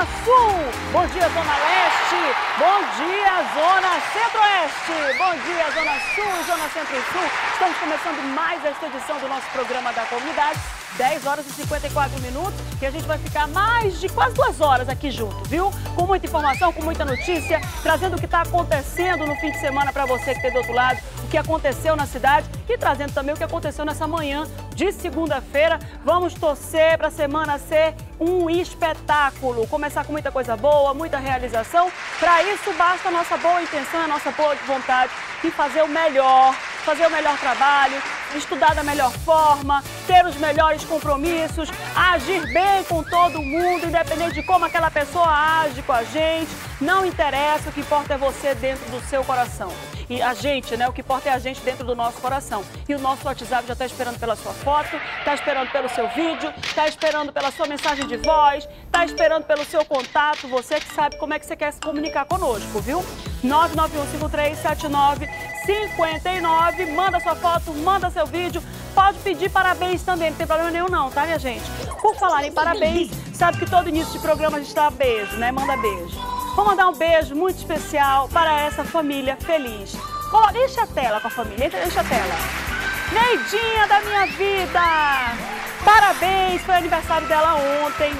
Zona Sul, bom dia Zona Leste, bom dia Zona Centro-Oeste, bom dia Zona Sul e Zona Centro e Sul. Estamos começando mais esta edição do nosso programa da comunidade, 10 horas e 54 minutos, que a gente vai ficar mais de quase 2 horas aqui junto, viu? Com muita informação, com muita notícia, trazendo o que está acontecendo no fim de semana para você que tem do outro lado, o que aconteceu na cidade e trazendo também o que aconteceu nessa manhã de segunda-feira. Vamos torcer para a semana ser um espetáculo, começar com muita coisa boa, muita realização. Para isso basta a nossa boa intenção, a nossa boa vontade e fazer o melhor trabalho, estudar da melhor forma, ter os melhores compromissos, agir bem com todo mundo, independente de como aquela pessoa age com a gente, não interessa, o que importa é você dentro do seu coração. E a gente, né? O que importa é a gente dentro do nosso coração. E o nosso WhatsApp já está esperando pela sua foto, está esperando pelo seu vídeo, está esperando pela sua mensagem de voz, está esperando pelo seu contato, você que sabe como é que você quer se comunicar conosco, viu? 991537959, manda sua foto, manda seu vídeo, pode pedir parabéns também, não tem problema nenhum não, tá minha gente? Por falar em parabéns, sabe que todo início de programa a gente dá beijo, né? Manda beijo. Vou mandar um beijo muito especial para essa família feliz. Deixa a tela com a família, deixa a tela. Neidinha da minha vida! Parabéns, foi aniversário dela ontem.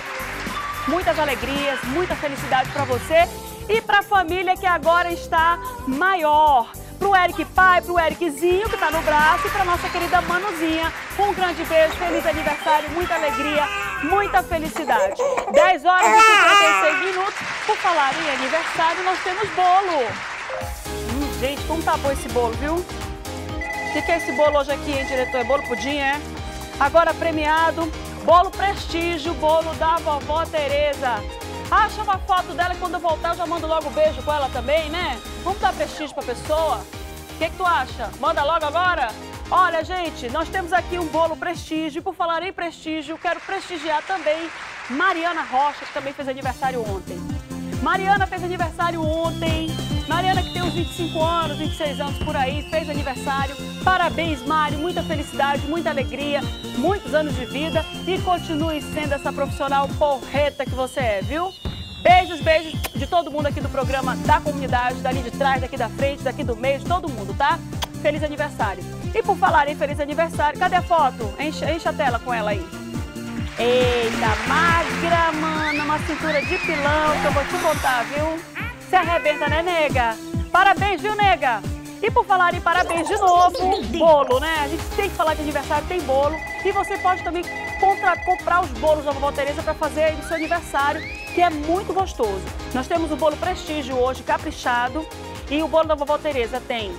Muitas alegrias, muita felicidade para você e para a família que agora está maior. Pro Eric pai, pro Ericzinho, que tá no braço, e pra nossa querida Manuzinha. Um grande beijo, feliz aniversário, muita alegria, muita felicidade. 10 horas e 56 minutos. Por falar em aniversário, nós temos bolo. Gente, como tá bom esse bolo, viu? O que é esse bolo hoje aqui, hein, diretor? É bolo pudim, é? Agora premiado, bolo prestígio, bolo da vovó Tereza. Acha uma foto dela que quando eu voltar eu já mando logo um beijo com ela também, né? Vamos dar prestígio pra pessoa? O que tu acha? Manda logo agora? Olha, gente, nós temos aqui um bolo prestígio. Por falar em prestígio, quero prestigiar também Mariana Rocha, que também fez aniversário ontem. Mariana fez aniversário ontem. Mariana, que tem uns 25 anos, 26 anos por aí, fez aniversário. Parabéns, Mari, muita felicidade, muita alegria, muitos anos de vida e continue sendo essa profissional porreta que você é, viu? Beijos, beijos de todo mundo aqui do programa, da comunidade, dali de trás, daqui da frente, daqui do meio, de todo mundo, tá? Feliz aniversário. E por falar em feliz aniversário, cadê a foto? Enche a tela com ela aí. Eita, magra, mana, uma cintura de pilão que eu vou te contar, viu? Se arrebenta, né, nega? Parabéns, viu, nega? E por falar em parabéns de novo, bolo, né? A gente tem que falar de aniversário, tem bolo. E você pode também comprar os bolos da vovó Tereza para fazer aí no seu aniversário, que é muito gostoso. Nós temos o bolo prestígio hoje, caprichado. E o bolo da vovó Tereza tem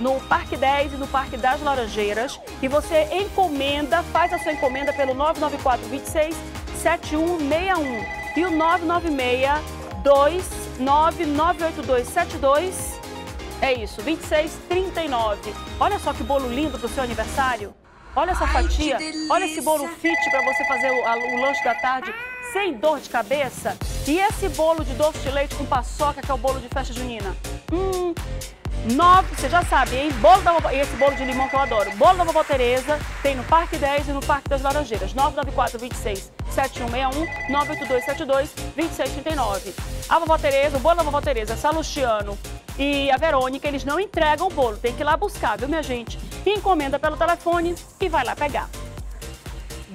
no Parque 10 e no Parque das Laranjeiras. E você encomenda, faz a sua encomenda pelo 994-26-7161 e o 996-2998272, é isso, 2639. Olha só que bolo lindo pro seu aniversário. Olha essa fatia, olha esse bolo fit para você fazer o lanche da tarde sem dor de cabeça. E esse bolo de doce de leite com paçoca, que é o bolo de festa junina. Você já sabe, hein? Bolo da vovó, e esse bolo de limão que eu adoro. Bolo da vovó Tereza tem no Parque 10 e no Parque das Laranjeiras. 994-26-7161, 982-72-2639. A vovó Tereza, o bolo da vovó Tereza, Salustiano e a Verônica, eles não entregam o bolo. Tem que ir lá buscar, viu, minha gente? E encomenda pelo telefone e vai lá pegar.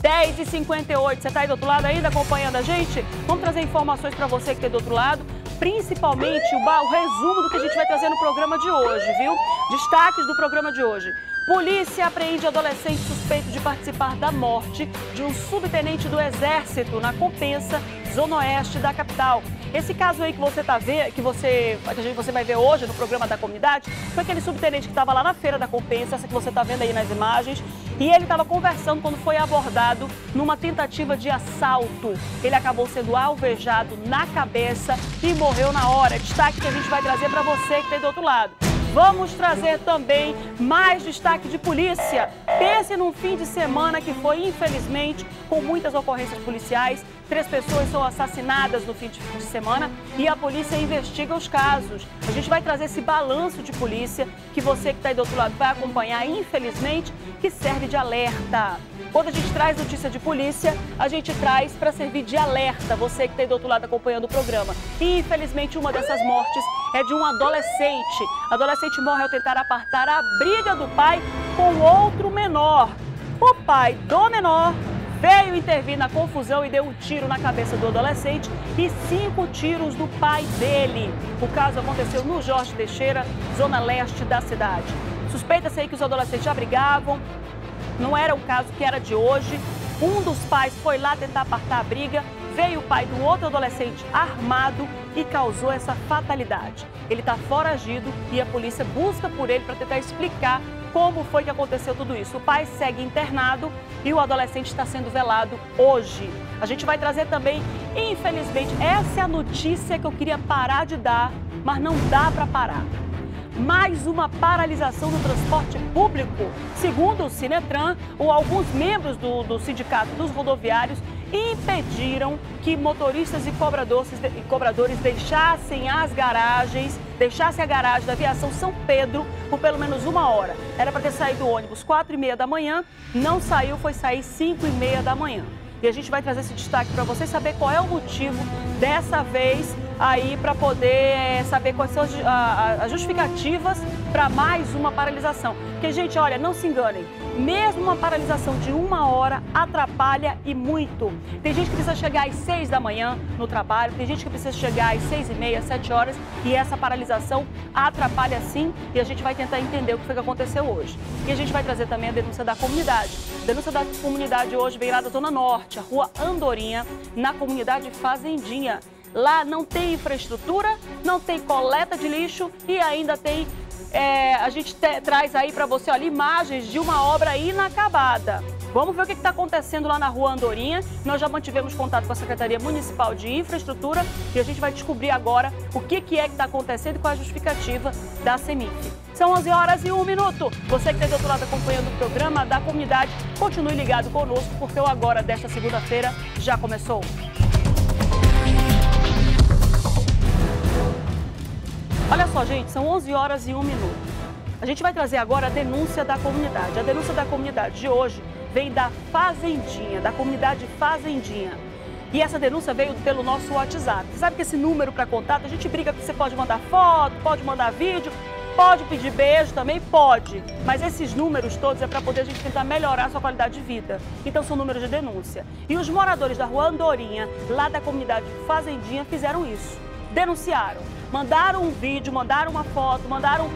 10h58, você está aí do outro lado ainda acompanhando a gente? Vamos trazer informações para você que tem do outro lado. Principalmente o resumo do que a gente vai trazer no programa de hoje, viu? Destaques do programa de hoje. Polícia apreende adolescente suspeito de participar da morte de um subtenente do Exército na Compensa, Zona Oeste da capital. Esse caso aí que você tá vendo, que você vai ver hoje no programa da comunidade, foi aquele subtenente que estava lá na feira da Compensa, essa que você tá vendo aí nas imagens, e ele estava conversando quando foi abordado numa tentativa de assalto. Ele acabou sendo alvejado na cabeça e morreu na hora. Destaque que a gente vai trazer para você que tem do outro lado. Vamos trazer também mais destaque de polícia. Pense num fim de semana que foi, infelizmente, com muitas ocorrências policiais. 3 pessoas são assassinadas no fim de semana e a polícia investiga os casos. A gente vai trazer esse balanço de polícia que você que está aí do outro lado vai acompanhar, infelizmente, que serve de alerta. Quando a gente traz notícia de polícia, a gente traz para servir de alerta, você que está aí do outro lado acompanhando o programa. E, infelizmente, uma dessas mortes é de um adolescente. O adolescente morre ao tentar apartar a briga do pai com outro menor. O pai do menor veio intervir na confusão e deu um tiro na cabeça do adolescente e 5 tiros do pai dele. O caso aconteceu no Jorge Teixeira, zona leste da cidade. Suspeita-se aí que os adolescentes já brigavam, não era um caso que era de hoje. Um dos pais foi lá tentar apartar a briga, veio o pai do outro adolescente armado e causou essa fatalidade. Ele está foragido e a polícia busca por ele para tentar explicar como foi que aconteceu tudo isso. O pai segue internado e o adolescente está sendo velado hoje. A gente vai trazer também, infelizmente, essa é a notícia que eu queria parar de dar, mas não dá para parar. Mais uma paralisação do transporte público. Segundo o Sinetran, alguns membros do Sindicato dos Rodoviários impediram que motoristas e cobradores deixassem as garagens, deixassem a garagem da Viação São Pedro por pelo menos 1 hora. Era para ter saído o ônibus 4h30 da manhã, não saiu, foi sair 5h30 da manhã. E a gente vai trazer esse destaque para vocês saber qual é o motivo dessa vez aí, para poder saber quais são as justificativas para mais uma paralisação. Porque, gente, olha, não se enganem, mesmo uma paralisação de 1 hora atrapalha e muito. Tem gente que precisa chegar às 6 da manhã no trabalho, tem gente que precisa chegar às 6h30, 7 horas, e essa paralisação atrapalha sim, e a gente vai tentar entender o que foi que aconteceu hoje. E a gente vai trazer também a denúncia da comunidade. A denúncia da comunidade hoje vem lá da Zona Norte, a Rua Andorinha, na comunidade Fazendinha. Lá não tem infraestrutura, não tem coleta de lixo e ainda tem... a gente traz aí para você, olha, imagens de uma obra inacabada. Vamos ver o que está acontecendo lá na Rua Andorinha. Nós já mantivemos contato com a Secretaria Municipal de Infraestrutura e a gente vai descobrir agora o que é que está acontecendo e qual é a justificativa da CEMIF. São 11h01. Você que está do outro lado acompanhando o programa da comunidade, continue ligado conosco, porque o Agora desta segunda-feira já começou. Olha só, gente, são 11h01. A gente vai trazer agora a denúncia da comunidade. A denúncia da comunidade de hoje vem da Fazendinha, da comunidade Fazendinha. E essa denúncia veio pelo nosso WhatsApp. Você sabe que esse número para contato, a gente briga que você pode mandar foto, pode mandar vídeo, pode pedir beijo também, pode. Mas esses números todos é para poder a gente tentar melhorar a sua qualidade de vida. Então são números de denúncia. E os moradores da Rua Andorinha, lá da comunidade Fazendinha, fizeram isso. Denunciaram. Mandaram um vídeo, mandaram uma foto, mandaram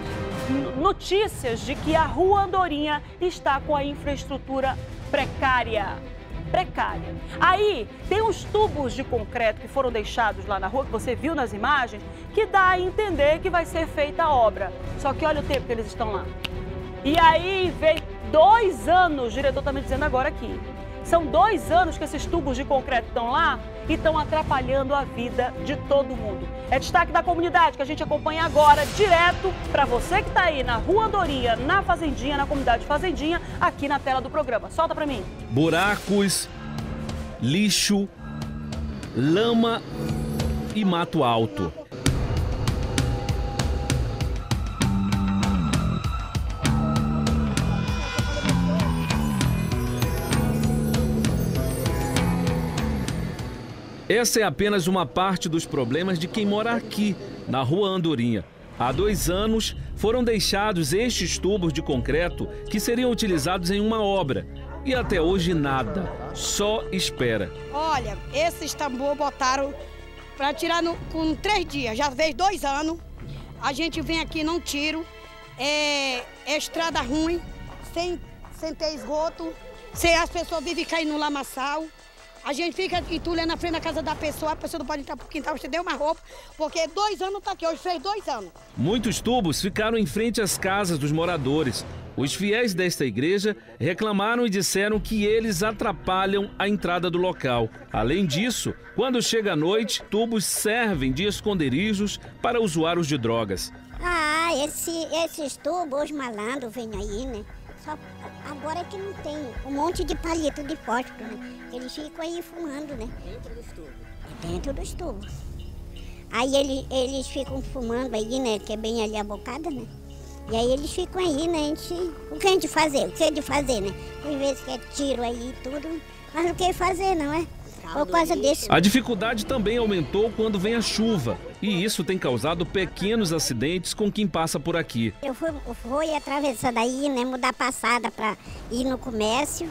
notícias de que a Rua Andorinha está com a infraestrutura precária. Precária. Aí, tem uns tubos de concreto que foram deixados lá na rua, que você viu nas imagens, que dá a entender que vai ser feita a obra. Só que olha o tempo que eles estão lá. E aí, veio 2 anos, o diretor está me dizendo agora aqui. São 2 anos que esses tubos de concreto estão lá e estão atrapalhando a vida de todo mundo. É destaque da comunidade que a gente acompanha agora direto para você que está aí na Rua Andorinha, na Fazendinha, na comunidade Fazendinha, aqui na tela do programa. Solta para mim. Buracos, lixo, lama e mato alto. Essa é apenas uma parte dos problemas de quem mora aqui, na Rua Andorinha. Há 2 anos, foram deixados estes tubos de concreto que seriam utilizados em uma obra. E até hoje nada, só espera. Olha, esses tambor botaram para tirar com 3 dias, já fez 2 anos. A gente vem aqui, não tiro, é estrada ruim, sem ter esgoto, as pessoas vivem caindo no lamaçal. A gente fica entulhando na frente da casa da pessoa, a pessoa não pode entrar pro quintal, você deu uma roupa, porque 2 anos tá aqui, hoje fez 2 anos. Muitos tubos ficaram em frente às casas dos moradores. Os fiéis desta igreja reclamaram e disseram que eles atrapalham a entrada do local. Além disso, quando chega a noite, tubos servem de esconderijos para usuários de drogas. Ah, esses tubos, os malandros vêm aí, né? Só agora que não tem um monte de palito de fósforo, né? Eles ficam aí fumando, né? Dentro dos tubos? Dentro dos tubos. Aí eles ficam fumando aí, né? Que é bem ali a bocada, né? E aí eles ficam aí, né? O que a gente fazer? O que é de fazer, né? Tem vezes que é tiro aí e tudo, mas não quer fazer, não é? Por causa desse. A dificuldade também aumentou quando vem a chuva. E isso tem causado pequenos acidentes com quem passa por aqui. Eu fui atravessando aí, né? Mudar a passada para ir no comércio.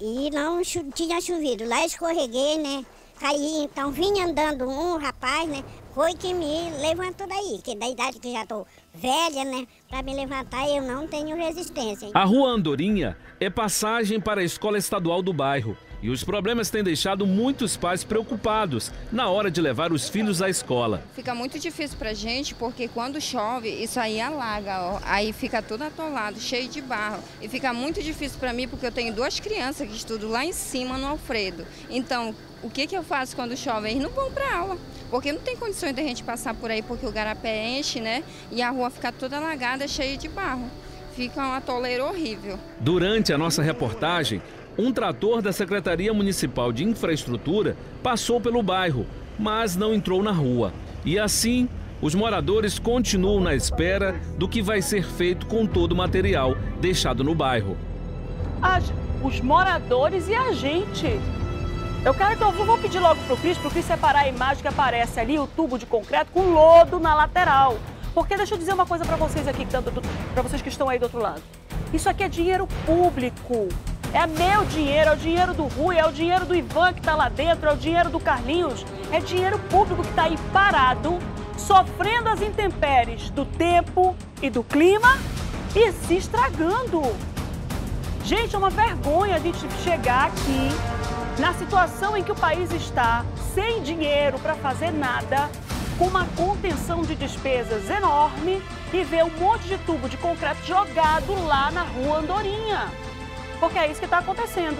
E não tinha chovido. Lá escorreguei, né? Caí, então vinha andando um rapaz, né? Foi que me levantou daí, que da idade que já tô velha, né? Para me levantar eu não tenho resistência. Hein? A Rua Andorinha é passagem para a Escola Estadual do bairro. E os problemas têm deixado muitos pais preocupados na hora de levar os filhos à escola. Fica muito difícil pra gente, porque quando chove, isso aí alaga, ó. Aí fica tudo atolado, cheio de barro. E fica muito difícil pra mim, porque eu tenho duas crianças que estudam lá em cima, no Alfredo. Então, o que eu faço quando chove? Eles não vão pra aula, porque não tem condições de a gente passar por aí, porque o garapé enche, né? E a rua fica toda alagada, cheia de barro. Fica um atoleiro horrível. Durante a nossa reportagem, um trator da Secretaria Municipal de Infraestrutura passou pelo bairro, mas não entrou na rua. E assim, os moradores continuam na espera do que vai ser feito com todo o material deixado no bairro. Os moradores e a gente. Eu quero que eu vou pedir logo pro Cris separar a imagem que aparece ali, o tubo de concreto com lodo na lateral. Porque deixa eu dizer uma coisa para vocês aqui, para vocês que estão aí do outro lado. Isso aqui é dinheiro público. É meu dinheiro, é o dinheiro do Rui, é o dinheiro do Ivan que está lá dentro, é o dinheiro do Carlinhos. É dinheiro público que está aí parado, sofrendo as intempéries do tempo e do clima e se estragando. Gente, é uma vergonha a gente chegar aqui na situação em que o país está, sem dinheiro para fazer nada, com uma contenção de despesas enorme e ver um monte de tubo de concreto jogado lá na Rua Andorinha. Porque é isso que está acontecendo.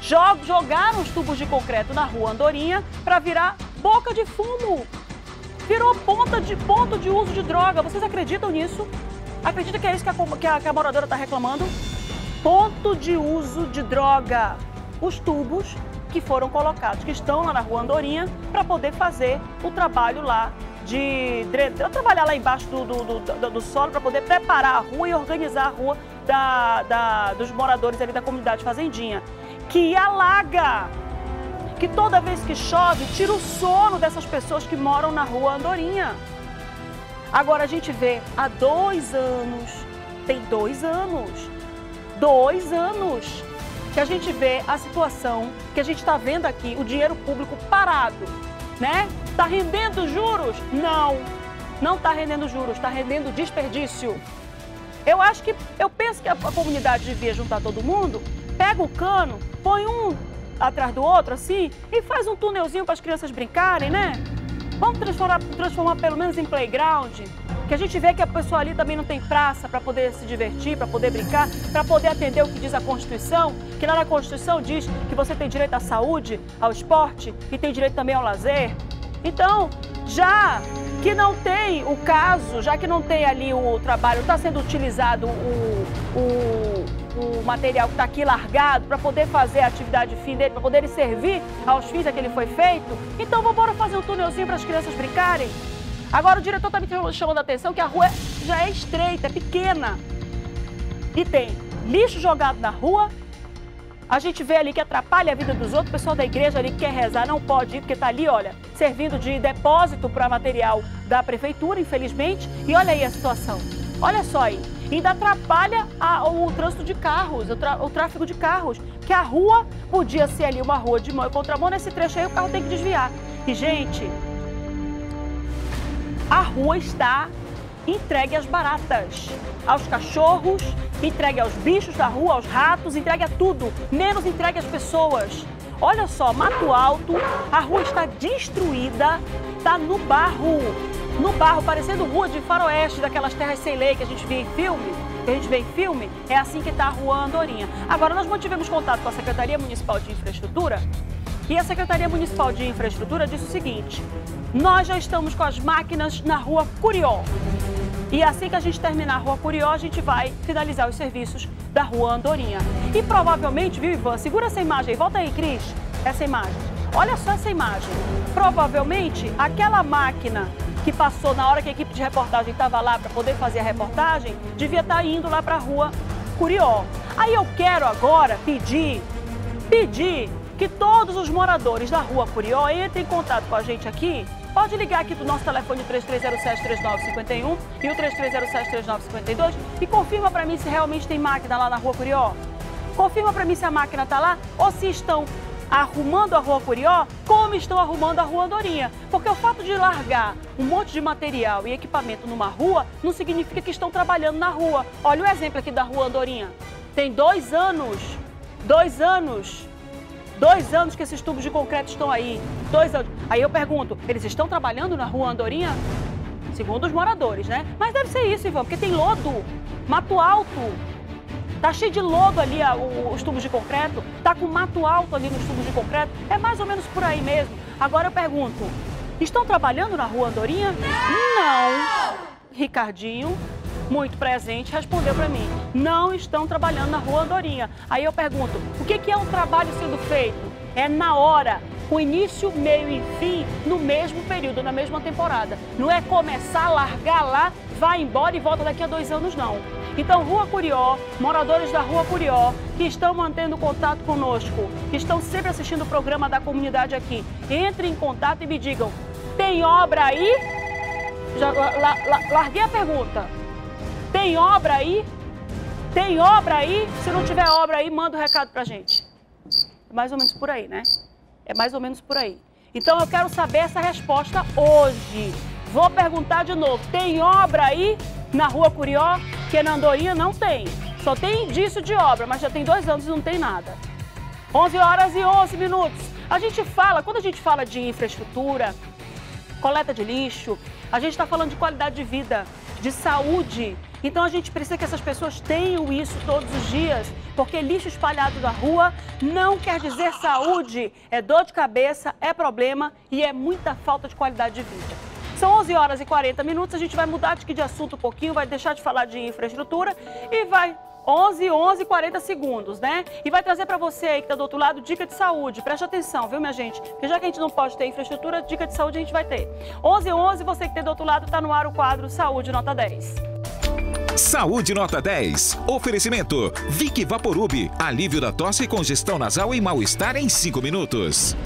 Jogaram os tubos de concreto na Rua Andorinha para virar boca de fumo. Virou ponto de uso de droga. Vocês acreditam nisso? Acreditam que é isso que a moradora está reclamando? Ponto de uso de droga. Os tubos que foram colocados, que estão lá na Rua Andorinha, para poder fazer o trabalho lá de trabalhar lá embaixo do solo para poder preparar a rua e organizar a rua dos moradores ali da comunidade Fazendinha, que alaga, que toda vez que chove tira o sono dessas pessoas que moram na Rua Andorinha. Agora a gente vê há 2 anos, tem 2 anos que a gente vê a situação que a gente está vendo aqui, o dinheiro público parado, né? Tá rendendo juros? Não, não tá rendendo juros, tá rendendo desperdício. Eu penso que a comunidade devia juntar todo mundo, pega o cano, põe um atrás do outro assim e faz um túnelzinho para as crianças brincarem, né? Vamos transformar pelo menos em playground, que a gente vê que a pessoa ali também não tem praça para poder se divertir, para poder brincar, para poder atender o que diz a Constituição, que lá na Constituição diz que você tem direito à saúde, ao esporte e tem direito também ao lazer. Então, já que não tem o caso, já que não tem ali o trabalho, está sendo utilizado o material que está aqui largado para poder fazer a atividade fim dele, para poder servir aos fins a que ele foi feito, então vamos embora fazer um túnelzinho para as crianças brincarem. Agora o diretor está me chamando a atenção que a rua já é estreita, é pequena. E tem lixo jogado na rua. A gente vê ali que atrapalha a vida dos outros, o pessoal da igreja ali que quer rezar não pode ir, porque está ali, olha, servindo de depósito para material da prefeitura, infelizmente. E olha aí a situação, olha só aí. Ainda atrapalha o trânsito de carros, o tráfego de carros, que a rua podia ser ali uma rua de mão e contramão, nesse trecho aí o carro tem que desviar. E, gente, a rua está entregue às baratas, aos cachorros, entregue aos bichos da rua, aos ratos, entregue a tudo, menos entregue às pessoas. Olha só, Mato Alto, a rua está destruída, está no barro, parecendo rua de faroeste, daquelas terras sem lei que a gente vê em filme, é assim que está a Rua Andorinha. Agora, nós mantivemos contato com a Secretaria Municipal de Infraestrutura e a Secretaria Municipal de Infraestrutura disse o seguinte: nós já estamos com as máquinas na Rua Curió. E assim que a gente terminar a Rua Curió, a gente vai finalizar os serviços da Rua Andorinha. E provavelmente, viu, Ivan? Segura essa imagem aí. Volta aí, Cris. Essa imagem. Olha só essa imagem. Provavelmente, aquela máquina que passou na hora que a equipe de reportagem estava lá para poder fazer a reportagem, devia estar indo lá para a Rua Curió. Aí eu quero agora pedir que todos os moradores da Rua Curió entrem em contato com a gente aqui. Pode ligar aqui do nosso telefone 3307-3951 e o 3307-3952 e confirma para mim se realmente tem máquina lá na Rua Curió. Confirma para mim se a máquina está lá ou se estão arrumando a Rua Curió como estão arrumando a Rua Andorinha. Porque o fato de largar um monte de material e equipamento numa rua não significa que estão trabalhando na rua. Olha o exemplo aqui da Rua Andorinha. Tem 2 anos que esses tubos de concreto estão aí. 2 anos. Aí eu pergunto, eles estão trabalhando na Rua Andorinha? Segundo os moradores, né? Mas deve ser isso, Ivan, porque tem lodo, mato alto. Tá cheio de lodo ali os tubos de concreto, tá com mato alto ali nos tubos de concreto, é mais ou menos por aí mesmo. Agora eu pergunto, estão trabalhando na Rua Andorinha? Não! Ricardinho, muito presente, respondeu para mim, não estão trabalhando na Rua Andorinha. Aí eu pergunto, o que é um trabalho sendo feito? É na hora, com início, meio e fim, no mesmo período, na mesma temporada. Não é começar, largar lá, vai embora e volta daqui a 2 anos, não. Então, Rua Curió, moradores da Rua Curió, que estão mantendo contato conosco, que estão sempre assistindo o programa da comunidade aqui, entrem em contato e me digam, tem obra aí? Já larguei a pergunta. Tem obra aí? Tem obra aí? Se não tiver obra aí, manda um recado pra gente. É mais ou menos por aí, né? É mais ou menos por aí. Então, eu quero saber essa resposta hoje. Vou perguntar de novo, tem obra aí na Rua Curió? Porque na Andorinha não tem, só tem indício de obra, mas já tem 2 anos e não tem nada. 11h11. A gente fala, quando a gente fala de infraestrutura, coleta de lixo, a gente está falando de qualidade de vida, de saúde. Então a gente precisa que essas pessoas tenham isso todos os dias, porque lixo espalhado na rua não quer dizer saúde, é dor de cabeça, é problema e é muita falta de qualidade de vida. São 11h40, a gente vai mudar de assunto um pouquinho, vai deixar de falar de infraestrutura e vai 11h40, né? E vai trazer para você aí que tá do outro lado dica de saúde. Preste atenção, viu, minha gente? Porque já que a gente não pode ter infraestrutura, dica de saúde a gente vai ter. 11h11, você que tem do outro lado, tá no ar o quadro Saúde Nota 10. Saúde Nota 10. Oferecimento Vick Vaporub. Alívio da tosse, congestão nasal e mal-estar em 5 minutos.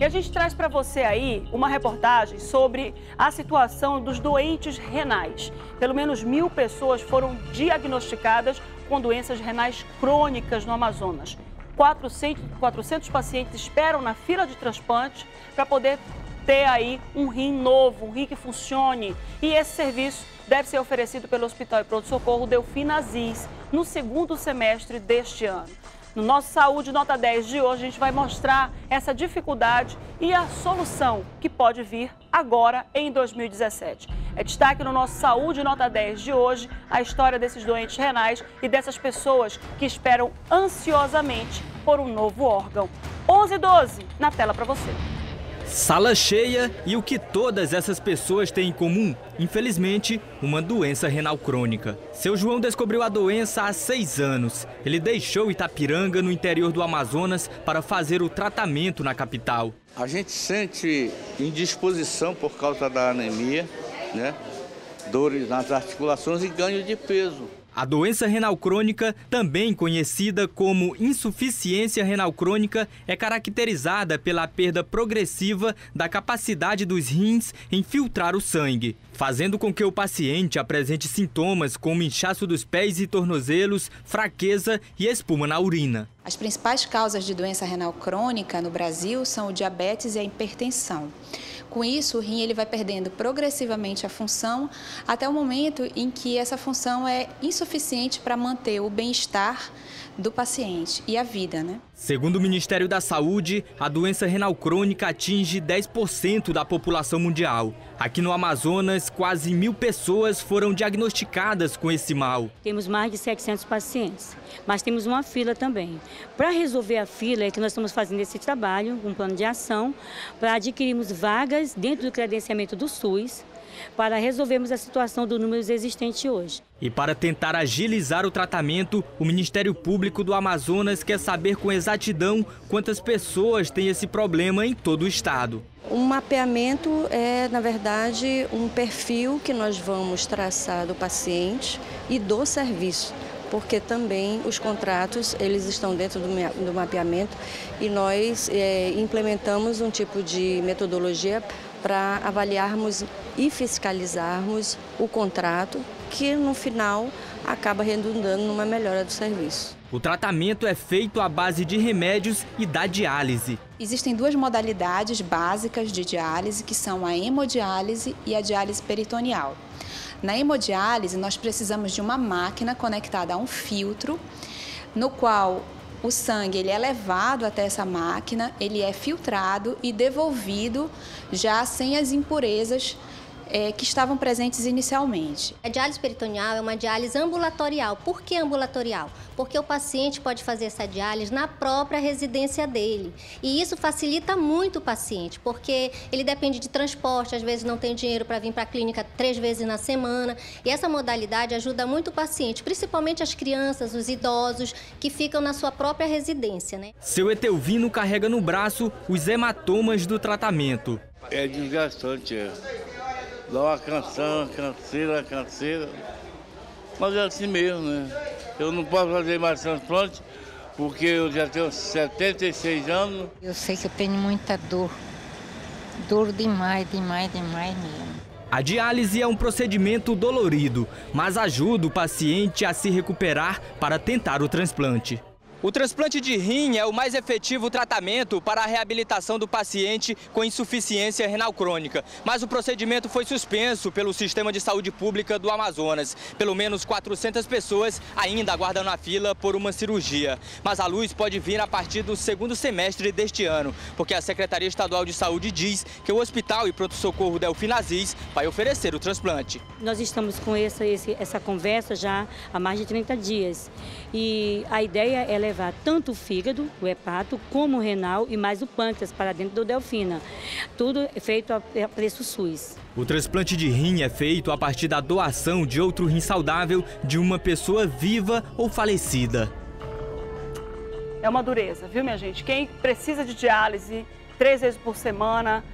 E a gente traz para você aí uma reportagem sobre a situação dos doentes renais. Pelo menos 1.000 pessoas foram diagnosticadas com doenças renais crônicas no Amazonas. 400 pacientes esperam na fila de transplante para poder ter aí um rim novo, um rim que funcione. E esse serviço deve ser oferecido pelo Hospital e Pronto Socorro Delfina Aziz no 2º semestre deste ano. No nosso Saúde Nota 10 de hoje, a gente vai mostrar essa dificuldade e a solução que pode vir agora em 2017. É destaque no nosso Saúde Nota 10 de hoje a história desses doentes renais e dessas pessoas que esperam ansiosamente por um novo órgão. 11h12, na tela para você. Sala cheia e o que todas essas pessoas têm em comum? Infelizmente, uma doença renal crônica. Seu João descobriu a doença há 6 anos. Ele deixou Itapiranga, no interior do Amazonas, para fazer o tratamento na capital. A gente sente indisposição por causa da anemia, né? Dores nas articulações e ganho de peso. A doença renal crônica, também conhecida como insuficiência renal crônica, é caracterizada pela perda progressiva da capacidade dos rins em filtrar o sangue, fazendo com que o paciente apresente sintomas como inchaço dos pés e tornozelos, fraqueza e espuma na urina. As principais causas de doença renal crônica no Brasil são o diabetes e a hipertensão. Com isso, o rim ele vai perdendo progressivamente a função até o momento em que essa função é insuficiente para manter o bem-estar do paciente e a vida, né? Segundo o Ministério da Saúde, a doença renal crônica atinge 10% da população mundial. Aqui no Amazonas, quase 1.000 pessoas foram diagnosticadas com esse mal. Temos mais de 700 pacientes, mas temos uma fila também. Para resolver a fila é que nós estamos fazendo esse trabalho, um plano de ação, para adquirirmos vagas dentro do credenciamento do SUS para resolvermos a situação dos números existentes hoje. E para tentar agilizar o tratamento, o Ministério Público do Amazonas quer saber com exatidão quantas pessoas têm esse problema em todo o estado. Um mapeamento é, na verdade, um perfil que nós vamos traçar do paciente e do serviço, porque também os contratos, eles estão dentro do mapeamento e nós implementamos um tipo de metodologia para avaliarmos e fiscalizarmos o contrato, que no final acaba redundando numa melhora do serviço. O tratamento é feito à base de remédios e da diálise. Existem duas modalidades básicas de diálise, que são a hemodiálise e a diálise peritoneal. Na hemodiálise, nós precisamos de uma máquina conectada a um filtro, no qual o sangue ele é levado até essa máquina, ele é filtrado e devolvido já sem as impurezas que estavam presentes inicialmente. A diálise peritoneal é uma diálise ambulatorial. Por que ambulatorial? Porque o paciente pode fazer essa diálise na própria residência dele. E isso facilita muito o paciente, porque ele depende de transporte, às vezes não tem dinheiro para vir para a clínica 3 vezes na semana. E essa modalidade ajuda muito o paciente, principalmente as crianças, os idosos, que ficam na sua própria residência, né? Seu Etelvino carrega no braço os hematomas do tratamento. É desgastante, dá uma canseira, mas é assim mesmo, né? Eu não posso fazer mais transplante porque eu já tenho 76 anos. Eu sei que eu tenho muita dor, dor demais mesmo. A diálise é um procedimento dolorido, mas ajuda o paciente a se recuperar para tentar o transplante. O transplante de rim é o mais efetivo tratamento para a reabilitação do paciente com insuficiência renal crônica. Mas o procedimento foi suspenso pelo Sistema de Saúde Pública do Amazonas. Pelo menos 400 pessoas ainda aguardam na fila por uma cirurgia. Mas a luz pode vir a partir do 2º semestre deste ano, porque a Secretaria Estadual de Saúde diz que o Hospital e Pronto Socorro Delfina Aziz vai oferecer o transplante. Nós estamos com essa conversa já há mais de 30 dias. E a ideia é levar tanto o fígado, o hepato, como o renal e mais o pâncreas para dentro do Delfina. Tudo feito a preço SUS. O transplante de rim é feito a partir da doação de outro rim saudável de uma pessoa viva ou falecida. É uma dureza, viu, minha gente? Quem precisa de diálise 3 vezes por semana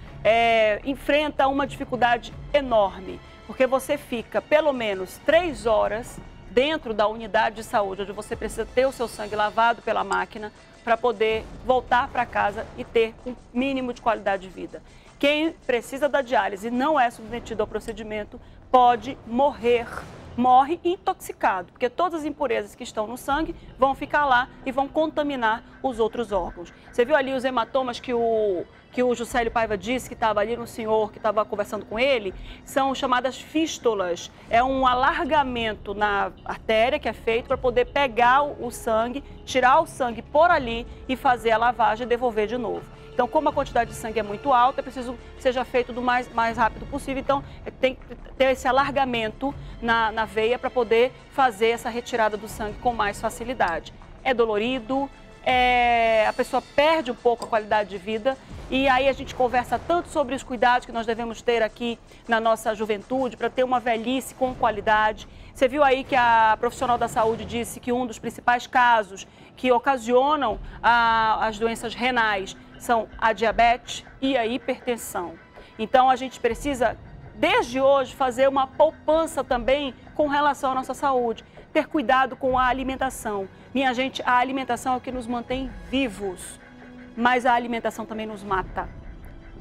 enfrenta uma dificuldade enorme, porque você fica pelo menos 3 horas dentro da unidade de saúde, onde você precisa ter o seu sangue lavado pela máquina para poder voltar para casa e ter um mínimo de qualidade de vida. Quem precisa da diálise e não é submetido ao procedimento pode morrer, morre intoxicado, porque todas as impurezas que estão no sangue vão ficar lá e vão contaminar os outros órgãos. Você viu ali os hematomas que o Juscelio Paiva disse que estava ali no senhor que estava conversando com ele, são chamadas fístulas. É um alargamento na artéria que é feito para poder pegar o sangue, tirar o sangue por ali e fazer a lavagem e devolver de novo. Então, como a quantidade de sangue é muito alta, é preciso que seja feito do mais rápido possível. Então, tem que ter esse alargamento na veia para poder fazer essa retirada do sangue com mais facilidade. É dolorido, a pessoa perde um pouco a qualidade de vida. E aí a gente conversa tanto sobre os cuidados que nós devemos ter aqui na nossa juventude para ter uma velhice com qualidade. Você viu aí que a profissional da saúde disse que um dos principais casos que ocasionam as doenças renais são a diabetes e a hipertensão. Então a gente precisa, desde hoje, fazer uma poupança também com relação à nossa saúde. Ter cuidado com a alimentação. Minha gente, a alimentação é o que nos mantém vivos. Mas a alimentação também nos mata.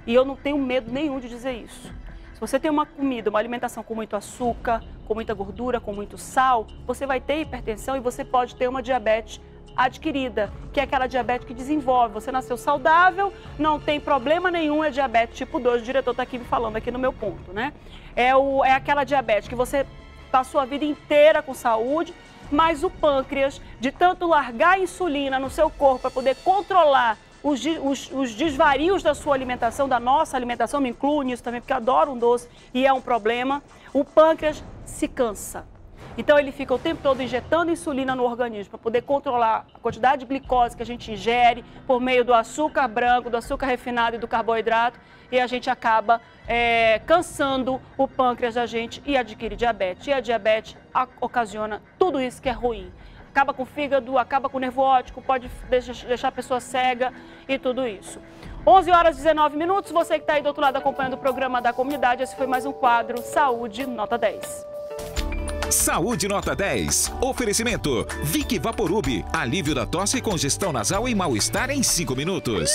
E eu não tenho medo nenhum de dizer isso. Se você tem uma comida, uma alimentação com muito açúcar, com muita gordura, com muito sal, você vai ter hipertensão e você pode ter uma diabetes adquirida, que é aquela diabetes que desenvolve. Você nasceu saudável, não tem problema nenhum, é diabetes tipo 2. O diretor está aqui me falando aqui no meu ponto, né? É aquela diabetes que você passou a vida inteira com saúde, mas o pâncreas, de tanto largar a insulina no seu corpo para poder controlar os desvarios da sua alimentação, da nossa alimentação, me incluo nisso também, porque eu adoro um doce e é um problema, o pâncreas se cansa. Então ele fica o tempo todo injetando insulina no organismo para poder controlar a quantidade de glicose que a gente ingere por meio do açúcar branco, do açúcar refinado e do carboidrato. e a gente acaba cansando o pâncreas da gente e adquire diabetes. E a diabetes ocasiona tudo isso que é ruim. Acaba com o fígado, acaba com o nervo óptico, pode deixar a pessoa cega e tudo isso. 11h19, você que está aí do outro lado acompanhando o programa da comunidade, esse foi mais um quadro Saúde Nota 10. Saúde Nota 10. Oferecimento Vick Vaporub, alívio da tosse, congestão nasal e mal-estar em 5 minutos.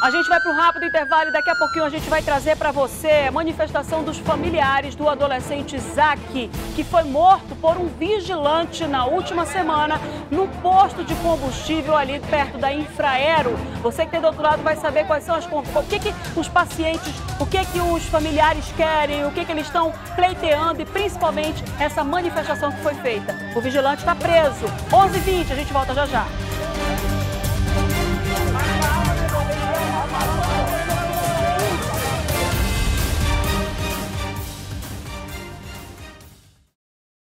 A gente vai para um rápido intervalo e daqui a pouquinho a gente vai trazer para você a manifestação dos familiares do adolescente Isaac, que foi morto por um vigilante na última semana num posto de combustível ali perto da Infraero. Você que tem do outro lado vai saber quais são o que os familiares querem, o que, eles estão pleiteando e principalmente essa manifestação que foi feita. O vigilante está preso. 11h20, a gente volta já já.